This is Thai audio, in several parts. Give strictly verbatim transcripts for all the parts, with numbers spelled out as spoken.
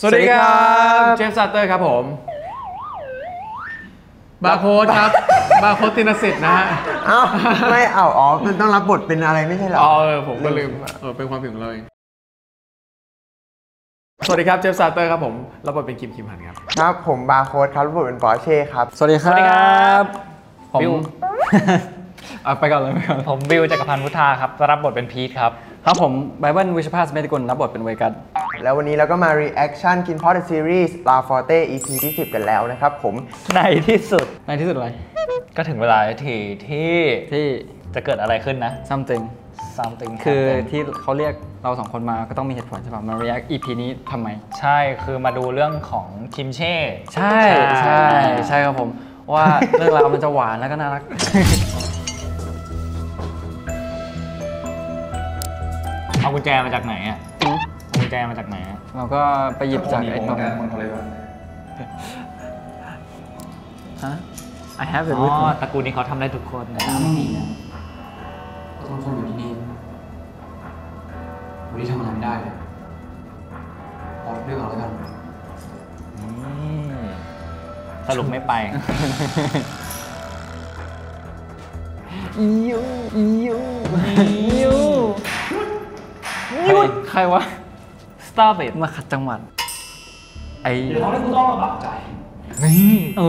สวัสดีครับเจฟซาเตอร์ครับผมบาโค้ดครับบาโค้ดตินสิทธิ์นะฮะเอ้าไม่เอาอ๋อต้องรับบทเป็นอะไรไม่ใช่หรออ๋อเออผมก็ลืมเออเป็นความผิดของเราเองสวัสดีครับเจฟซาเตอร์ครับผมรับบทเป็นคิมคิมหันครับครับผมบาโค้ดครับรับบทเป็นปอร์เช่ครับสวัสดีครับผมไปก่อนเลยผมบิวจักรพันธ์พุทธาครับรับบทเป็นพีทครับครับผมไบเบิลวิชภาสเมติกุลรับบทเป็นเวกัสแล้ววันนี้เราก็มา reaction กินพอดซีรีส์ลาฟอร์เต้ อี พี ที่สิบกันแล้วนะครับผมในที่สุดในที่สุดอะไรก็ถึงเวลาที่ที่ที่จะเกิดอะไรขึ้นนะ something something คือที่เขาเรียกเราสองคนมาก็ต้องมีเหตุผลใช่ป่ะมา react อี พี นี้ทำไมใช่คือมาดูเรื่องของคิมเช่ใช่ใช่ใช่ครับผมว่าเรื่องราวมันจะหวานแล้วก็น่ารักเอากุญแจมาจากไหนอ่ะกุญแจมาจากไหนเราก็ไปหยิบจากไอ้ตรงนั้นมันเขาเรียกว่าฮะ I have it with me ตระกูลนี้เขาทำได้ทุกคนนะไม่มีนะก็ต้องซ่อนอยู่ที่นี่วันนี้ทำอะไรไม่ได้เลยออกเรื่องเอาแล้วกันสรุปไม่ไปยูยูยูหยุดใครวะสตาร์เบดมาขัดจังหวัดไอ้เดี๋ยวเขาให้กูต้องระบาดใจนี่โอ้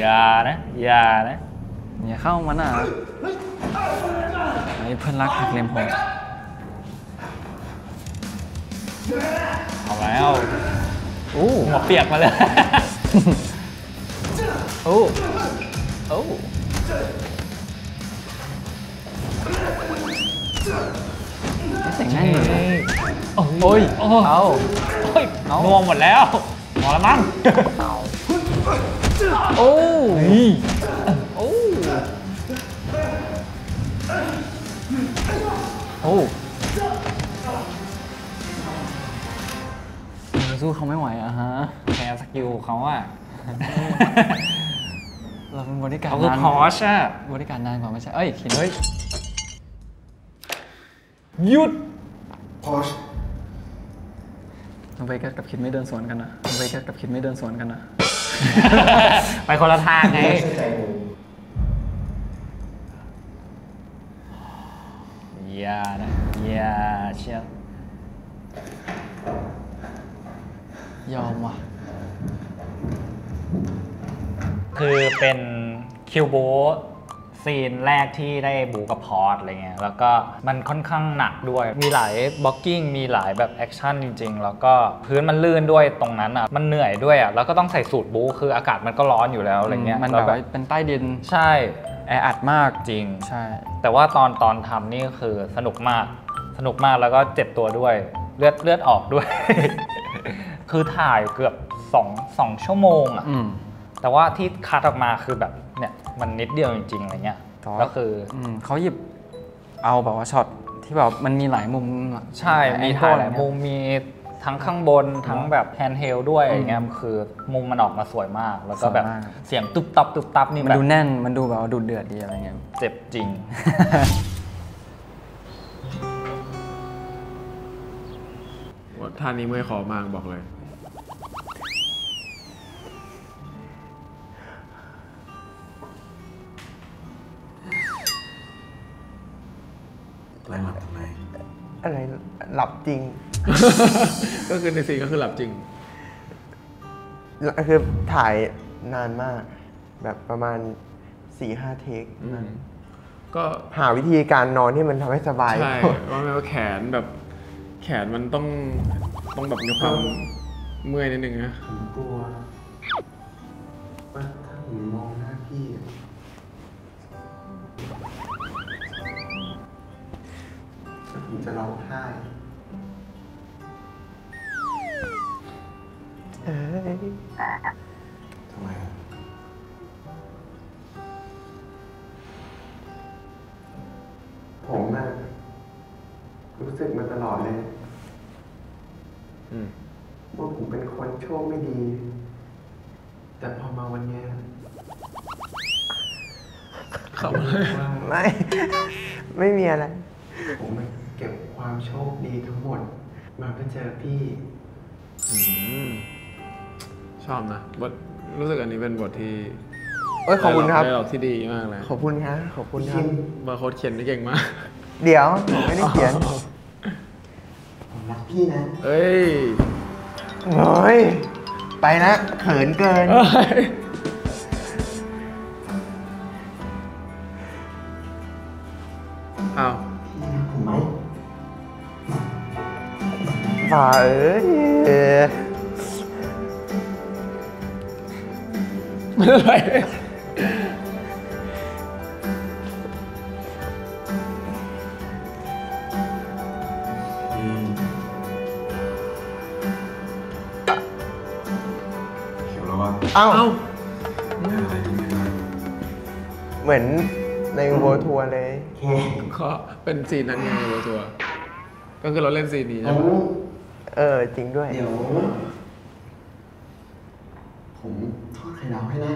อย่านะอย่านะอย่าเข้ามาหน่ะไอ้เพื่อนรักหักเหลี่ยมผมเอาแล้วโอ้หัวเปียกมาเลยโอ้โอ้แต่งง่ายเลยโอ้ยเอาโอ้ยนวมหมดแล้วหมดแล้วมั้งโอ้ยโอ้โอ้สู้เขาไม่ไหวอะฮะแพ้สกิลเขาอะเราเป็นบริการนานเขาคือพอชอะบริการนานกว่าไม่ใช่เอ้ยขินเฮ้ยหยุดพอชเวกัสกับคิดไม่เดินสวนกันนะเวกัสกับคิดไม่เดินสวนกันนะไปคนละทางไงอย่านะอย่าเชียวยอมว่ะคือเป็นคิวโบซีนแรกที่ได้บูกับพอร์ตอะไรเงี้ยแล้วก็มันค่อนข้างหนักด้วยมีหลายบล็อกกิ้งมีหลายแบบแอคชั่นจริงๆแล้วก็พื้นมันลื่นด้วยตรงนั้นอ่ะมันเหนื่อยด้วยอ่ะแล้วก็ต้องใส่สูทบูคืออากาศมันก็ร้อนอยู่แล้วอะไรเงี้ยมันแบบเป็นใต้ดินใช่แออัดมากจริงใช่แต่ว่าตอนตอนทำนี่คือสนุกมากสนุกมากแล้วก็เจ็บตัวด้วยเลือดเลือดออกด้วยคือถ่ายเกือบสองชั่วโมงอ่ะแต่ว่าที่คัดออกมาคือแบบเนี่ยมันนิดเดียวจริงๆอะไรเงี้ยก็คือเขาหยิบเอาแบบว่าช็อตที่แบบมันมีหลายมุมใช่มีถ่ายหลายมุมมีทั้งข้างบนทั้งแบบแฮนด์เฮลด้วยอย่างเงี้ยคือมุมมันออกมาสวยมากแล้วก็แบบเสียงตุบตับตุบตับนี่มันดูแน่นมันดูแบบดูเดือดดีอะไรเงี้ยเจ็บจริงท่านี้ไม่ขอมากบอกเลยหลับทำไมอะไรหลับจริงก็คือในซีก็คือหลับจริงคือถ่ายนานมากแบบประมาณ สี่ห้า เทคก็หาวิธีการนอนที่มันทำให้สบายใช่ว่าไม่ว่าแขนแบบแขนมันต้องต้องแบบมีความเมื่อยนิดนึงนะผมกลัวว่าถ้าผมมองหน้าพี่ผมจะร้องไห้เฮ้ยทำไมผมอะรู้สึกมาตลอดเลยว่าผมเป็นคนโชคไม่ดีแต่พอมาวันนี้เขาไม่ไม่มีอะไรผมเก็บความโชคดีทั้งหมดมาเพื่อเจอพี่ ชอบนะบทรู้สึกอันนี้เป็นบทที่เอ้ยขอบคุณครับได้หลอกที่ดีมากเลยขอบคุณครับขอบคุณครับบาร์โค้ดเขียนได้เก่งมากเดี๋ยวผมไม่ได้เขียนผมรักพี่นะเอ้ยเฮ้ยไปนะเขินเกินอ้าวผมไหมบ้าเอ้ยไม่ได้เลยเอ้าเหมือนในโวทัวร์เลยก็เป็นซีนนั้นไงโวทัวร์ก็คือเราเล่นซีนนี้ใช่ไหมเออจริงด้วยเดี๋ยวผมทอดไข่ดาวให้นะ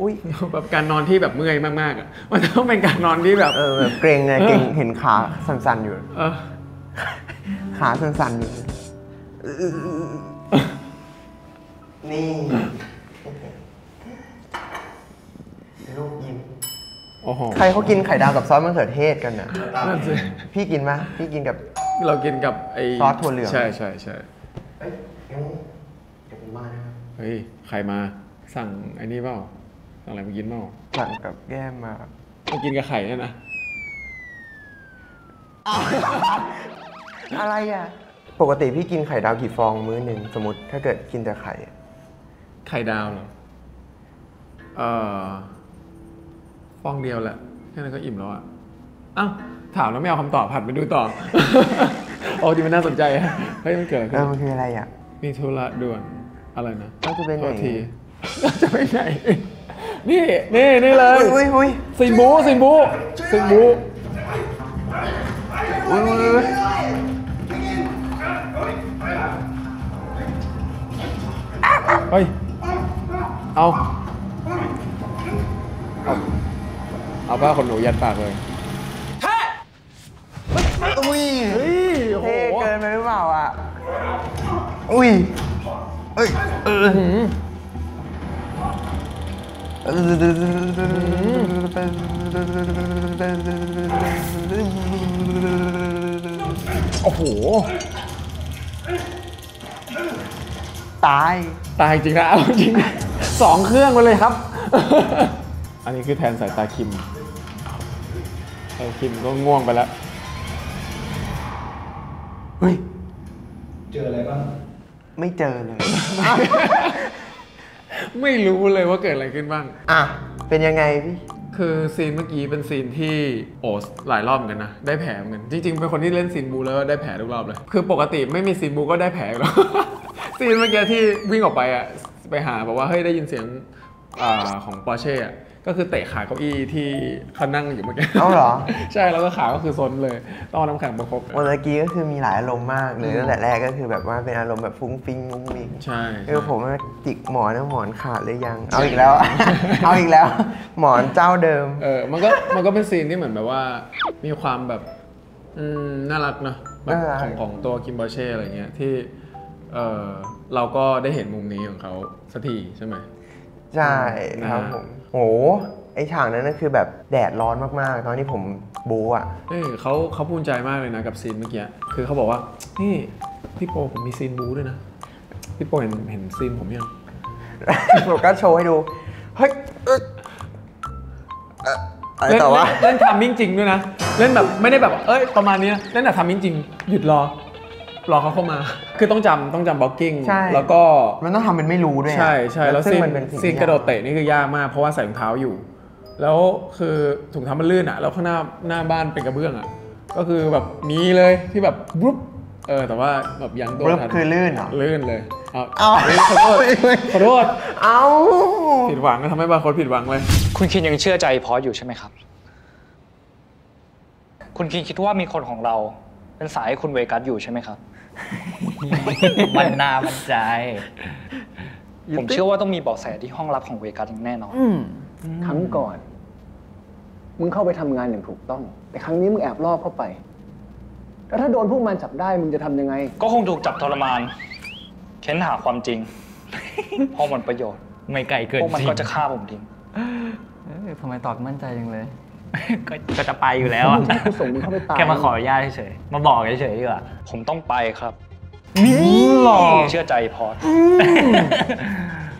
อุ้ยแบบการนอนที่แบบเมื่อยมากๆอ่ะมันต้องเป็นการนอนที่แบบเออเกรงไงเกรงเห็นขาสั่นๆอยู่ขาสั่นๆอยู่นี่ลูกยิมใครเขากินไข่ดาวกับซอสมะเขือเทศกันน่ะพี่กินไหมพี่กินกับเรากินกับไอซอสถั่วเหลืองใช่ใช่ใช่เฮ้ยเดี๋ยวผมมานะเฮ้ยใครมาสั่งไอ้นี่เปล่าสั่งอะไรมากินเปล่าสั่งกับแก้มมามากินกับไข่เนี่ยนะอะไรอ่ะปกติพี่กินไข่ดาวกี่ฟองมื้อหนึ่งสมมติถ้าเกิดกินแต่ไข่ไข่ดาวเหรอเออฟองเดียวแหละแค่นั้นก็อิ่มแล้วอ่ะอ้าวถามแล้วไม่เอาคำตอบผัดไปดูต่อโอ้ดีมันน่าสนใจเฮ้ยมันเกิดอะไรมันคืออะไรอ่ะมีธุระด่วนอะไรนะก็จะเป็นไหนก็จะเป็นไหนนี่นี่นี่เลยสินบูสินบูสินบูเฮ้ยเอาเอาผ้าขนหนูยัดปากเลยเฮ้ยอุ้ยเท่เกินไปหรือเปล่าอ่ะอุ้ยเอ้ยเออโอ้โหตายตายจริงนะเอาจริงสองเครื่องไปเลยครับอันนี้คือแทนสายตาคิมสายคิมก็ง่วงไปแล้วเฮ้ยเจออะไรบ้างไม่เจอเลยไม่รู้เลยว่าเกิดอะไรขึ้นบ้างอ่ะเป็นยังไงพี่คือซีนเมื่อกี้เป็นซีนที่โอสหลายรอบเหมือนกันนะได้แผลเหมือนจริงๆเป็นคนที่เล่นซีนบูแล้วได้แผลทุกรอบเลยคือปกติไม่มีซีนบูก็ได้แผลแล้วซีนเมื่อกี้ที่วิ่งออกไปอ่ะไปหาบอกว่าเฮ้ยได้ยินเสียงของปอร์เช่ก็คือเตะขาเก้าอี้ที่เขานั่งอยู่เมื่อกี้เอ้าเหรอใช่แล้วก็ขาก็คือซนเลยต้องน้ำแข็งประคบเมื่อกี้ก็คือมีหลายอารมณ์มากเลยตั้งแต่แรกก็คือแบบว่าเป็นอารมณ์แบบฟุ้งฟิ้งงุ้งมิงใช่คือผมจิกหมอนนะหมอนขาดเลยยังเอาอีกแล้วเอาอีกแล้วหมอนเจ้าเดิมเออมันก็มันก็เป็นซีนที่เหมือนแบบว่ามีความแบบน่ารักเนาะของของตัวคิมปอร์เช่อะไรเงี้ยที่เออเราก็ได้เห็นมุมนี้ของเขาสักทีใช่ไหมใช่ครับผมโหไอฉากนั้นก็คือแบบแดดร้อนมากๆตอนที่ผมบู๊อ่ะเออเขาเขาภูมิใจมากเลยนะกับซีนเมื่อกี้คือเขาบอกว่านี่พี่โปผมมีซีนบู๊ด้วยนะพี่โปเห็นเห็นซีนผมยังโปรก็โชว์ให้ดูเฮ้ยเล่นแต่ว่าเล่นทำมิ่งจริงด้วยนะเล่นแบบไม่ได้แบบเอ้ยประมาณนี้นะเล่นแบบทำมิ่งจริงหยุดรอรอเขาเข้ามาคือต้องจำต้องจำบล็อกกิ้งแล้วก็มันต้องทำเป็นไม่รู้ด้วยใช่ใช่แล้วซีนกระโดดเตะนี่คือยากมากเพราะว่าใส่ถุงเท้าอยู่แล้วคือถุงเท้ามันลื่นอ่ะแล้วข้างหน้าหน้าบ้านเป็นกระเบื้องอ่ะก็คือแบบมีเลยที่แบบบุ๊บเออแต่ว่าแบบยังตัวทันคือลื่นเหรอลื่นเลยเอาเอาขอโทษขอโทษเอาผิดหวังนะทำให้บางคนผิดหวังเลยคุณคินยังเชื่อใจพอสอยู่ใช่ไหมครับคุณคินคิดว่ามีคนของเราเป็นสายคุณเวกัสอยู่ใช่ไหมครับมันน่ามั่นใจผมเชื่อว่าต้องมีเบาะแสที่ห้องลับของเวกัสแน่นอนครั้งก่อน มึงเข้าไปทำงานอย่างถูกต้องแต่ครั้งนี้มึงแอบลอบเข้าไปแล้วถ้าโดนพวกมันจับได้มึงจะทำยังไงก็คงถูกจับทรมานเค้นหาความจริงพอมันประโยชน์ไม่ไกลเกินพวกมันก็จะฆ่าผมทิ้งทำไมตอบมั่นใจจังเลยก็จะไปอยู่แล้วอ่ะแค่มาขออนุญาตเฉยๆมาบอกเฉยๆดีกว่าผมต้องไปครับนี่หรอเชื่อใจพอด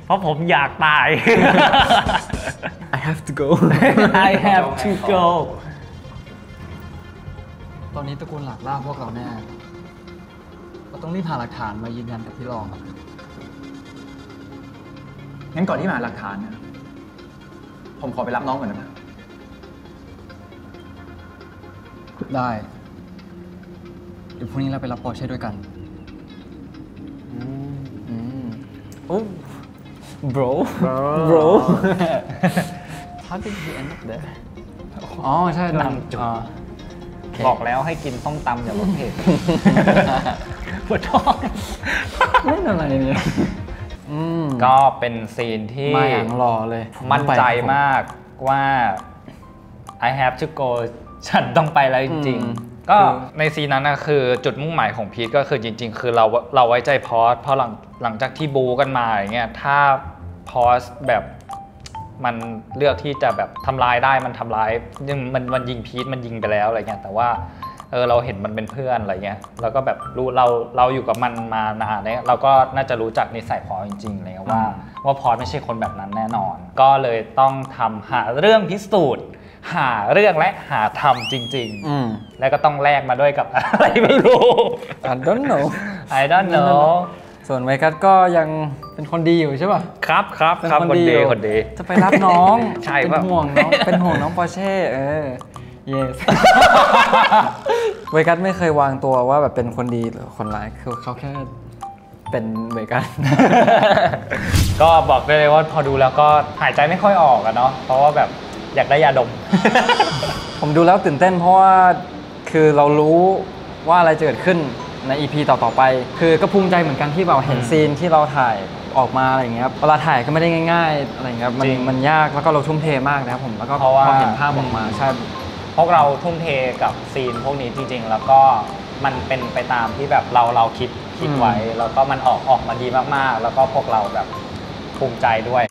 เพราะผมอยากตาย I have to go I have to go ตอนนี้ตระกูลหลักล่าพวกเราแน่เราต้องรีบหาหลักฐานมายืนยันกับพี่รองงั้นก่อนที่หาหลักฐานนะผมขอไปรับน้องก่อนนะได้เดี๋ยวพรุ่งนี้เราไปรับปอร์เช่ด้วยกันอืมโอ้ bro bro how did you end up there อ๋อใช่นำจุดบอกแล้วให้กินต้มตำอย่าลดเผ็ดปวดท้องไม่อะไรเนี่ยก็เป็นซีนที่มั่นใจมากว่า I have to go ฉันต้องไปแล้วจริงๆก็ในซีนนั้นนะคือจุดมุ่งหมายของพีทก็คือจริงๆคือเราเราไว้ใจพอสเพราะหลังหลังจากที่บูกันมาอย่างเงี้ยถ้าพอสแบบมันเลือกที่จะแบบทำร้ายได้มันทำร้ายมันมันยิงพีทมันยิงไปแล้วอะไรเงี้ยแต่ว่าเออเราเห็นมันเป็นเพื่อนอะไรเงี้ยแล้วก็แบบรู้เราเราอยู่กับมันมานานเนี่ยเราก็น่าจะรู้จักนิสัยพอจริงๆเลยว่าว่าพอไม่ใช่คนแบบนั้นแน่นอนก็เลยต้องทำหาเรื่องพิสูจน์หาเรื่องและหาทำจริงๆแล้วก็ต้องแลกมาด้วยกับอะไรไม่รู้ I don't know I don't know ส่วนไมคัสก็ยังเป็นคนดีอยู่ใช่ป่ะครับครับครับคนดีคนดีจะไปรับน้องใช่เป็นห่วงน้องเป็นห่วงน้องปอร์เช่เออYes เวกัสไม่เคยวางตัวว่าแบบเป็นคนดีหรือคนร้ายคือเขาแค่เป็นเวกัสก็บอกได้เลยว่าพอดูแล้วก็หายใจไม่ค่อยออกอะเนาะเพราะว่าแบบอยากได้ยาดมผมดูแล้วตื่นเต้นเพราะว่าคือเรารู้ว่าอะไรจะเกิดขึ้นใน อี พี ต่อๆไปคือก็ภูมิใจเหมือนกันที่แบบเห็นซีนที่เราถ่ายออกมาอะไรอย่างเงี้ยครับเวลาถ่ายก็ไม่ได้ง่ายๆอะไรเงี้ยมันมันยากแล้วก็เราทุ่มเทมากนะครับผมแล้วก็พอเห็นภาพออกมาใช่พวกเราทุ่มเทกับซีนพวกนี้จริงๆแล้วก็มันเป็นไปตามที่แบบเราเราคิดคิดไว้แล้วก็มันออกออกมาดีมากๆแล้วก็พวกเราแบบภูมิใจด้วย